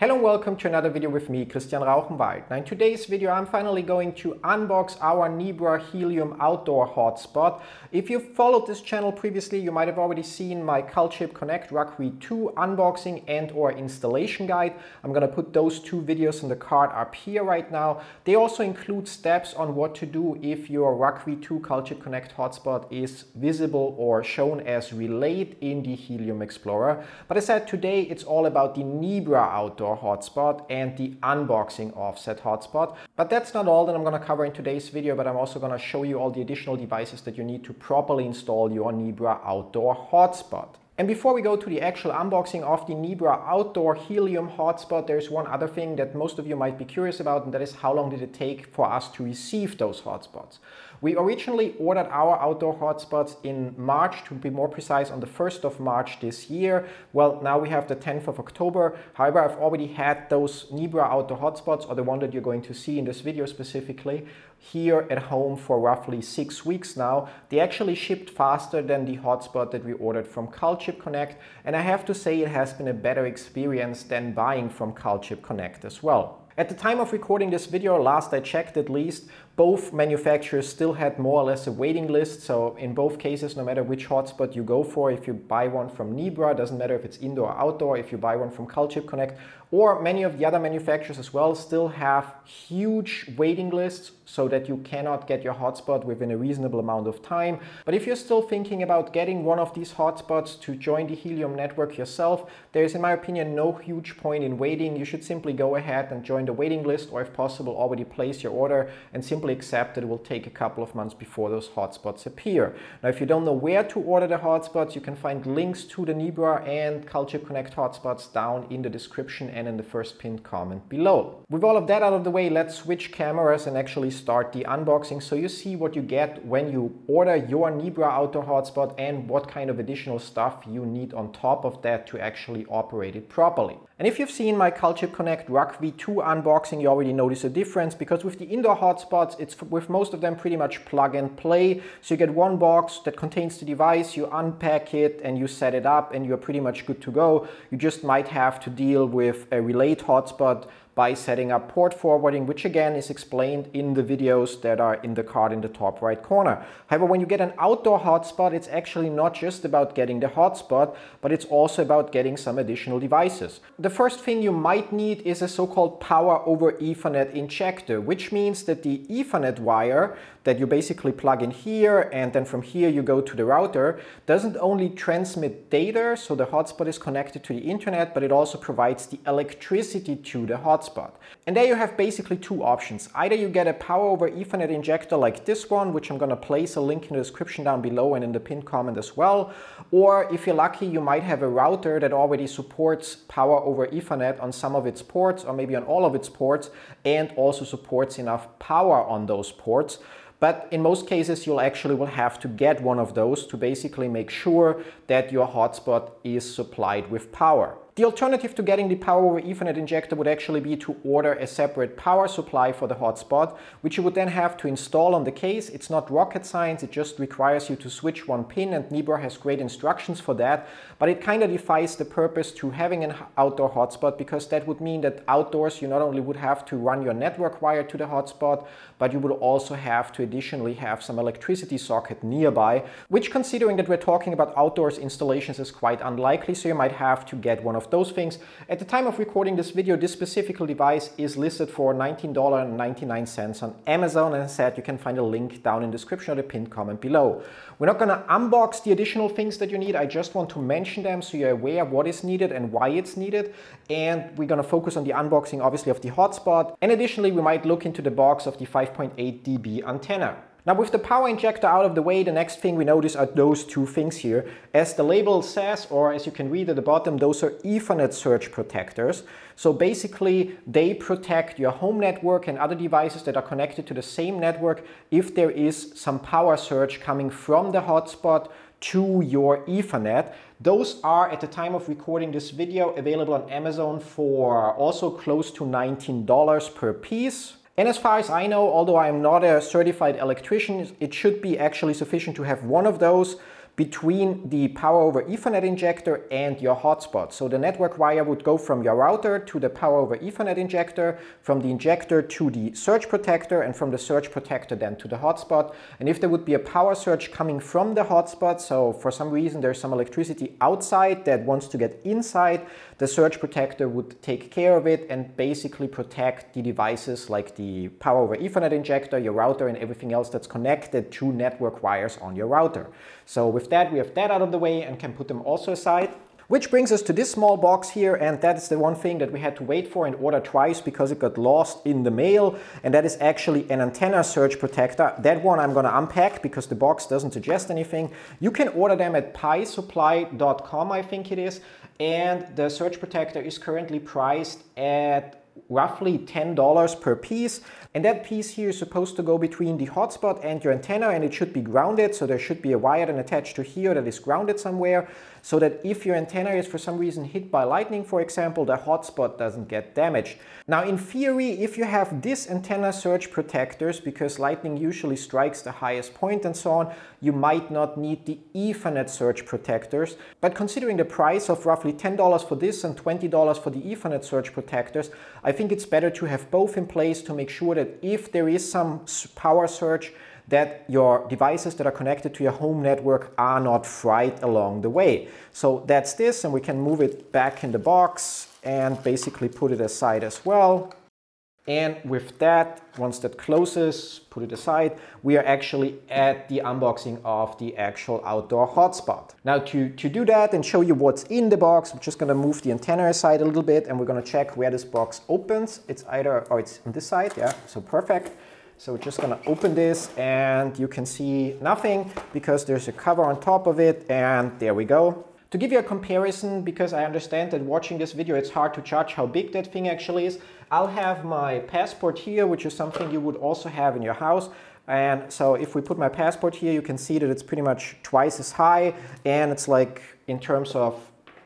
Hello and welcome to another video with me, Christian Rauchenwald. Now in today's video I'm finally going to unbox our Nebra Helium outdoor hotspot. If you followed this channel previously, you might have already seen my Calchip Connect Rugby 2 unboxing and or installation guide. I'm gonna put those two videos in the card up here right now. They also include steps on what to do if your Rugby 2 Calchip Connect hotspot is visible or shown as relayed in the Helium Explorer. But I said today it's all about the Nebra outdoor hotspot and the unboxing of said hotspot. But that's not all that I'm going to cover in today's video, but I'm also going to show you all the additional devices that you need to properly install your Nebra outdoor hotspot. And before we go to the actual unboxing of the Nebra outdoor Helium hotspot, there's one other thing that most of you might be curious about, and that is how long did it take for us to receive those hotspots. We originally ordered our outdoor hotspots in March, to be more precise on the 1st of March this year. Well, now we have the 10th of October. However, I've already had those Nebra outdoor hotspots, or the one that you're going to see in this video specifically, here at home for roughly 6 weeks now. They actually shipped faster than the hotspot that we ordered from Calchip Connect, and I have to say it has been a better experience than buying from Calchip Connect as well. At the time of recording this video, last I checked at least, both manufacturers still had more or less a waiting list. So in both cases, no matter which hotspot you go for, if you buy one from Nebra, doesn't matter if it's indoor or outdoor, if you buy one from Calchip Connect, or many of the other manufacturers as well, still have huge waiting lists so that you cannot get your hotspot within a reasonable amount of time. But if you're still thinking about getting one of these hotspots to join the Helium network yourself, there is, in my opinion, no huge point in waiting. You should simply go ahead and join the waiting list, or if possible already place your order and simply accept that it will take a couple of months before those hotspots appear. Now if you don't know where to order the hotspots, you can find links to the Nebra and Calchip Connect hotspots down in the description and in the first pinned comment below. With all of that out of the way, let's switch cameras and actually start the unboxing so you see what you get when you order your Nebra outdoor hotspot and what kind of additional stuff you need on top of that to actually operate it properly. And if you've seen my Calchip Connect Rugby 2 unboxing, you already notice a difference, because with the indoor hotspots, it's with most of them pretty much plug and play. So you get one box that contains the device, you unpack it and you set it up and you're pretty much good to go. You just might have to deal with a relayed hotspot by setting up port forwarding, which again is explained in the videos that are in the card in the top right corner. However, when you get an outdoor hotspot, it's actually not just about getting the hotspot, but it's also about getting some additional devices. The first thing you might need is a so-called power over Ethernet injector, which means that the Ethernet wire that you basically plug in here, and then from here you go to the router, doesn't only transmit data, so the hotspot is connected to the internet, but it also provides the electricity to the hotspot. And there you have basically two options. Either you get a power over Ethernet injector like this one, which I'm going to place a link in the description down below and in the pinned comment as well. Or if you're lucky, you might have a router that already supports power over Ethernet on some of its ports, or maybe on all of its ports, and also supports enough power on those ports. But in most cases, you'll actually will have to get one of those to basically make sure that your hotspot is supplied with power. The alternative to getting the power over Ethernet injector would actually be to order a separate power supply for the hotspot, which you would then have to install on the case. It's not rocket science, it just requires you to switch one pin, and Nebra has great instructions for that, but it kind of defies the purpose to having an outdoor hotspot, because that would mean that outdoors you not only would have to run your network wire to the hotspot, but you would also have to additionally have some electricity socket nearby, which, considering that we're talking about outdoors installations, is quite unlikely, so you might have to get one of those things. At the time of recording this video, this specific device is listed for $19.99 on Amazon, and as I said, you can find a link down in the description or the pinned comment below. We're not going to unbox the additional things that you need, I just want to mention them so you're aware what is needed and why it's needed, and we're going to focus on the unboxing obviously of the hotspot, and additionally we might look into the box of the 5.8 dB antenna. Now with the power injector out of the way, the next thing we notice are those two things here. As the label says, or as you can read at the bottom, those are Ethernet surge protectors. So basically they protect your home network and other devices that are connected to the same network if there is some power surge coming from the hotspot to your Ethernet. Those are, at the time of recording this video, available on Amazon for also close to $19 per piece. And as far as I know, although I am not a certified electrician, it should be actually sufficient to have one of those. between the power over Ethernet injector and your hotspot. So the network wire would go from your router to the power over Ethernet injector, from the injector to the surge protector, and from the surge protector then to the hotspot. And if there would be a power surge coming from the hotspot, so for some reason there's some electricity outside that wants to get inside, the surge protector would take care of it and basically protect the devices like the power over Ethernet injector, your router, and everything else that's connected to network wires on your router. So with that, we have that out of the way and can put them also aside. Which brings us to this small box here, and that's the one thing that we had to wait for and order twice because it got lost in the mail, and that is actually an antenna surge protector. That one I'm gonna unpack because the box doesn't suggest anything. You can order them at piesupply.com, I think it is, and the surge protector is currently priced at roughly $10 per piece, and that piece here is supposed to go between the hotspot and your antenna, and it should be grounded, so there should be a wire then attached to here that is grounded somewhere, so that if your antenna is for some reason hit by lightning, for example, the hotspot doesn't get damaged. Now in theory, if you have this antenna surge protectors, because lightning usually strikes the highest point and so on, you might not need the Ethernet surge protectors, but considering the price of roughly $10 for this and $20 for the Ethernet surge protectors, I think it's better to have both in place to make sure that if there is some power surge, that your devices that are connected to your home network are not fried along the way. So that's this, and we can move it back in the box and basically put it aside as well. And with that, once that closes, put it aside, we are actually at the unboxing of the actual outdoor hotspot. Now to do that and show you what's in the box, I'm just gonna move the antenna aside a little bit, and we're gonna check where this box opens. It's either, oh, it's on this side, yeah, so perfect. So we're just gonna open this, and you can see nothing because there's a cover on top of it, and there we go. To give you a comparison, because I understand that watching this video it's hard to judge how big that thing actually is, I'll have my passport here, which is something you would also have in your house. And so if we put my passport here, you can see that it's pretty much twice as high, and it's like, in terms of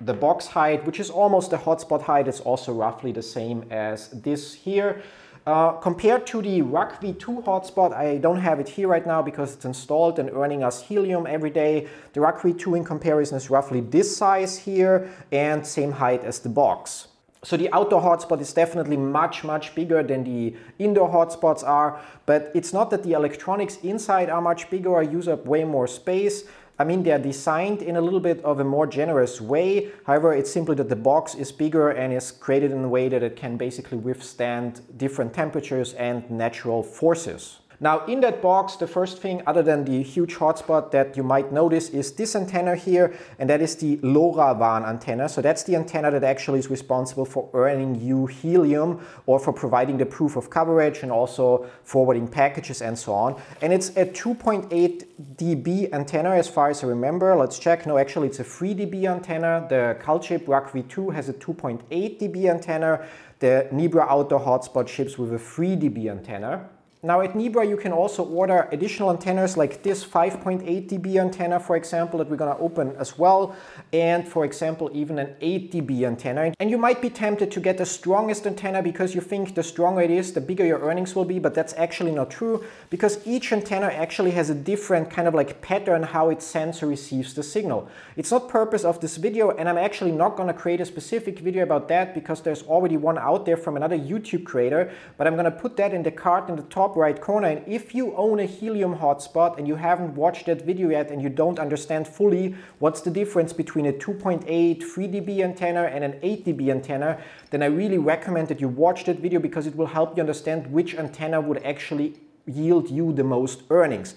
the box height, which is almost the hotspot height, it's also roughly the same as this here. Compared to the Rugby 2 hotspot, I don't have it here right now because it's installed and earning us helium every day. The Rugby 2 in comparison is roughly this size here and same height as the box. So the outdoor hotspot is definitely much, much bigger than the indoor hotspots are, but it's not that the electronics inside are much bigger or use up way more space. I mean, they're designed in a little bit of a more generous way. However, it's simply that the box is bigger and is created in a way that it can basically withstand different temperatures and natural forces. Now in that box, the first thing other than the huge hotspot that you might notice is this antenna here, and that is the LoRaWAN antenna. So that's the antenna that actually is responsible for earning you helium, or for providing the proof of coverage and also forwarding packages and so on. And it's a 2.8 dB antenna as far as I remember. Let's check. No, actually it's a 3 dB antenna. The Calchip Rugby 2 has a 2.8 dB antenna. The Nebra outdoor hotspot ships with a 3 dB antenna. Now at Nebra you can also order additional antennas like this 5.8 dB antenna, for example, that we're gonna open as well, and for example even an 8 dB antenna. And you might be tempted to get the strongest antenna because you think the stronger it is, the bigger your earnings will be, but that's actually not true, because each antenna actually has a different kind of like pattern how its sensor receives the signal. It's not purpose of this video, and I'm actually not gonna create a specific video about that because there's already one out there from another YouTube creator, but I'm gonna put that in the card in the top right corner, and if you own a helium hotspot and you haven't watched that video yet and you don't understand fully what's the difference between a 2.8 3 dB antenna and an 8 dB antenna, then I really recommend that you watch that video because it will help you understand which antenna would actually yield you the most earnings.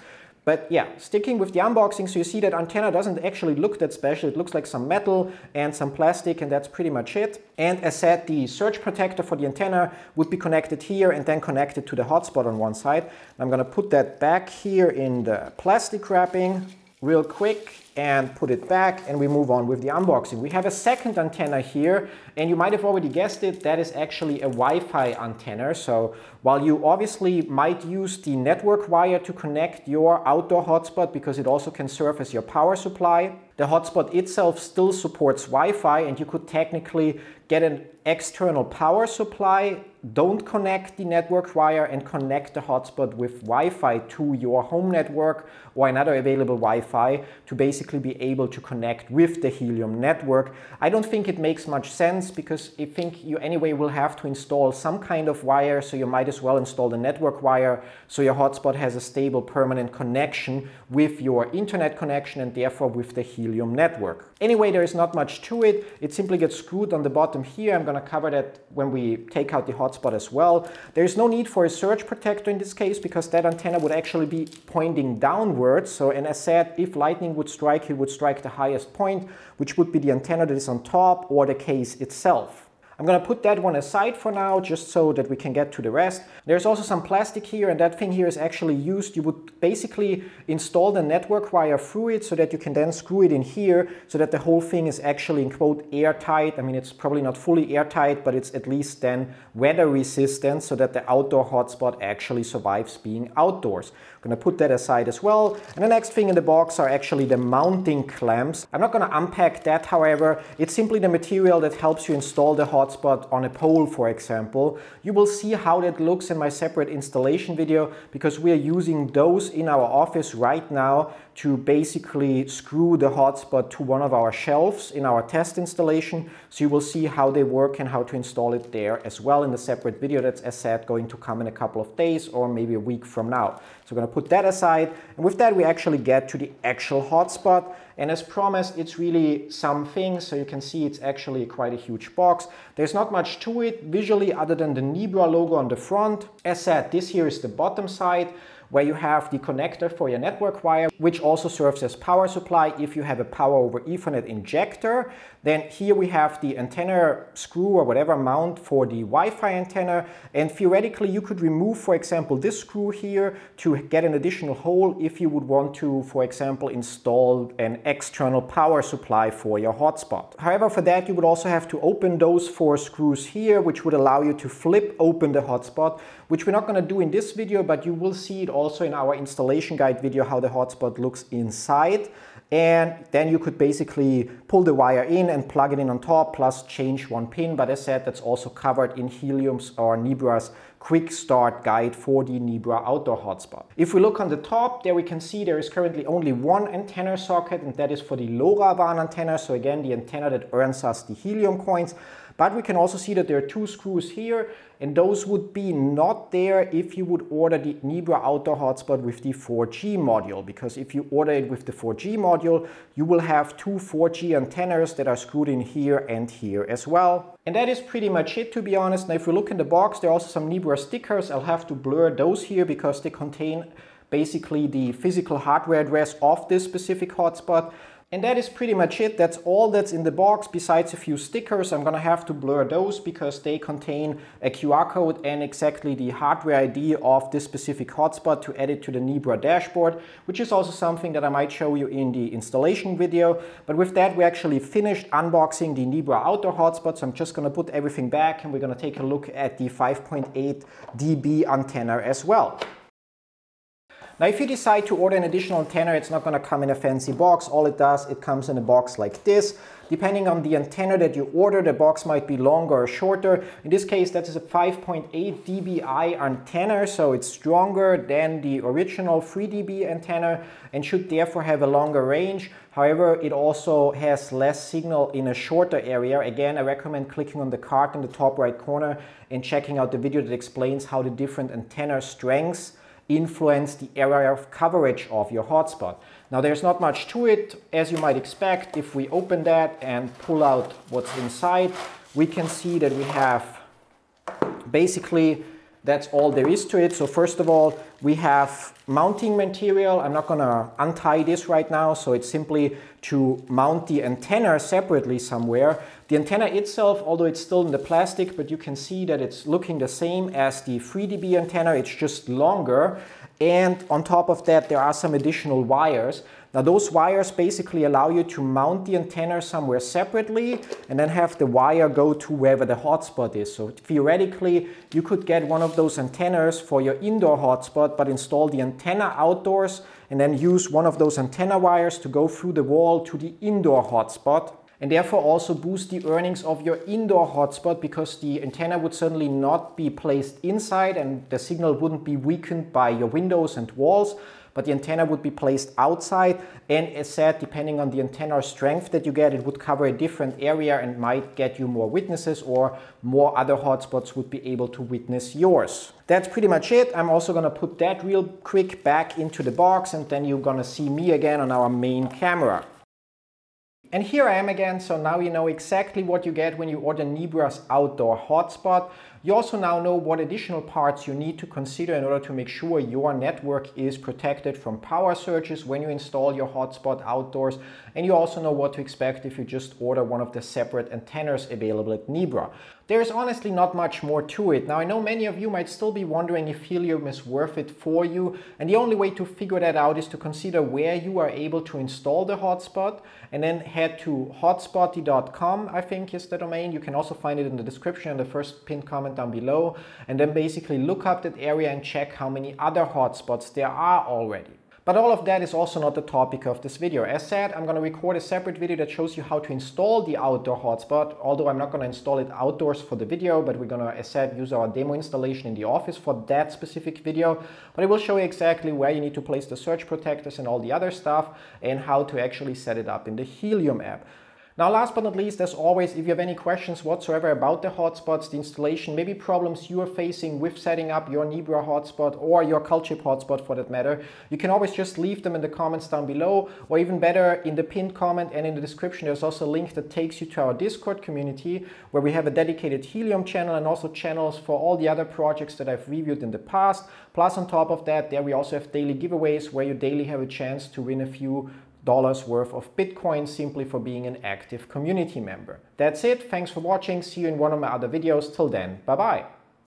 But yeah, sticking with the unboxing, so you see that antenna doesn't actually look that special. It looks like some metal and some plastic, and that's pretty much it. And as said, the surge protector for the antenna would be connected here and then connected to the hotspot on one side. I'm gonna put that back here in the plastic wrapping real quick and put it back, and we move on with the unboxing. We have a second antenna here, and you might have already guessed it, that is actually a Wi-Fi antenna. So while you obviously might use the network wire to connect your outdoor hotspot because it also can serve as your power supply, the hotspot itself still supports Wi-Fi, and you could technically get an external power supply, don't connect the network wire, and connect the hotspot with Wi-Fi to your home network or another available Wi-Fi to basically be able to connect with the Helium network. I don't think it makes much sense because I think you anyway will have to install some kind of wire, so you might as well install the network wire so your hotspot has a stable permanent connection with your internet connection and therefore with the Helium network. Anyway, there is not much to it. It simply gets screwed on the bottom here. I'm going to cover that when we take out the hotspot as well. There is no need for a surge protector in this case because that antenna would actually be pointing downwards. So, and as said, if lightning would strike, it would strike the highest point, which would be the antenna that is on top or the case itself. I'm going to put that one aside for now, just so that we can get to the rest. There's also some plastic here, and that thing here is actually used. You would basically install the network wire through it so that you can then screw it in here so that the whole thing is actually, in quote, airtight. I mean, it's probably not fully airtight, but it's at least then weather resistant so that the outdoor hotspot actually survives being outdoors. I'm going to put that aside as well. And the next thing in the box are actually the mounting clamps. I'm not going to unpack that, however. It's simply the material that helps you install the hotspot on a pole, for example. You will see how that looks in my separate installation video because we are using those in our office right now to basically screw the hotspot to one of our shelves in our test installation. So you will see how they work and how to install it there as well in the separate video that's, as said, going to come in a couple of days or maybe a week from now. So we're going to put that aside, and with that we actually get to the actual hotspot. And as promised, it's really something. So you can see it's actually quite a huge box. There's not much to it visually other than the Nebra logo on the front. As said, this here is the bottom side, where you have the connector for your network wire, which also serves as power supply if you have a power over Ethernet injector. Then here we have the antenna screw or whatever mount for the Wi-Fi antenna, and theoretically you could remove, for example, this screw here to get an additional hole if you would want to, for example, install an external power supply for your hotspot. However, for that you would also have to open those four screws here, which would allow you to flip open the hotspot, which we're not going to do in this video, but you will see it also in our installation guide video how the hotspot looks inside. And then you could basically pull the wire in and plug it in on top, plus change one pin. But as said, that's also covered in Helium's or Nebra's quick start guide for the Nebra outdoor hotspot. If we look on the top there, we can see there is currently only one antenna socket, and that is for the LoRaWAN antenna. So again, the antenna that earns us the Helium coins. But we can also see that there are two screws here, and those would be not there if you would order the Nebra outdoor hotspot with the 4G module, because if you order it with the 4G module, you will have two 4G antennas that are screwed in here and here as well. And that is pretty much it, to be honest. Now if we look in the box, there are also some Nebra stickers. I'll have to blur those here because they contain basically the physical hardware address of this specific hotspot. And that is pretty much it. That's all that's in the box besides a few stickers. I'm going to have to blur those because they contain a QR code and exactly the hardware ID of this specific hotspot to add it to the Nebra dashboard, which is also something that I might show you in the installation video. But with that, we actually finished unboxing the Nebra outdoor hotspot. So I'm just going to put everything back, and we're going to take a look at the 5.8 dB antenna as well. Now if you decide to order an additional antenna, it's not going to come in a fancy box. All it does, it comes in a box like this. Depending on the antenna that you order, the box might be longer or shorter. In this case, that is a 5.8 dBi antenna, so it's stronger than the original 3 dB antenna and should therefore have a longer range. However, it also has less signal in a shorter area. Again, I recommend clicking on the card in the top right corner and checking out the video that explains how the different antenna strengths influence the area of coverage of your hotspot. Now there's not much to it, as you might expect. If we open that and pull out what's inside, we can see that we have basically, that's all there is to it. So first of all, we have mounting material. I'm not gonna untie this right now, so it's simply to mount the antenna separately somewhere. The antenna itself, although it's still in the plastic, but you can see that it's looking the same as the 3 dB antenna, it's just longer. And on top of that, there are some additional wires. Now those wires basically allow you to mount the antenna somewhere separately and then have the wire go to wherever the hotspot is. So theoretically, you could get one of those antennas for your indoor hotspot, but install the antenna outdoors and then use one of those antenna wires to go through the wall to the indoor hotspot. and therefore also boost the earnings of your indoor hotspot, because the antenna would certainly not be placed inside and the signal wouldn't be weakened by your windows and walls, but the antenna would be placed outside, and as said, depending on the antenna strength that you get, it would cover a different area and might get you more witnesses, or more other hotspots would be able to witness yours. That's pretty much it. I'm also gonna put that real quick back into the box, and then you're gonna see me again on our main camera. And here I am again, so now you know exactly what you get when you order Nebra's outdoor hotspot. You also now know what additional parts you need to consider in order to make sure your network is protected from power surges when you install your hotspot outdoors, and you also know what to expect if you just order one of the separate antennas available at Nebra. There's honestly not much more to it. Now I know many of you might still be wondering if Helium is worth it for you, and the only way to figure that out is to consider where you are able to install the hotspot, and then head to hotspotty.com, I think is the domain. You can also find it in the description and the first pinned comment down below, and then basically look up that area and check how many other hotspots there are already. But all of that is also not the topic of this video. As said, I'm gonna record a separate video that shows you how to install the outdoor hotspot, although I'm not gonna install it outdoors for the video, but we're gonna, as said, use our demo installation in the office for that specific video. But it will show you exactly where you need to place the surge protectors and all the other stuff, and how to actually set it up in the Helium app. Now, last but not least, as always, if you have any questions whatsoever about the hotspots, the installation, maybe problems you are facing with setting up your Nebra hotspot or your Calchip hotspot for that matter, you can always just leave them in the comments down below, or even better, in the pinned comment and in the description, there's also a link that takes you to our Discord community, where we have a dedicated Helium channel and also channels for all the other projects that I've reviewed in the past. Plus, on top of that, there we also have daily giveaways where you daily have a chance to win a few dollars worth of Bitcoin simply for being an active community member. That's it. Thanks for watching. See you in one of my other videos. Till then, bye bye.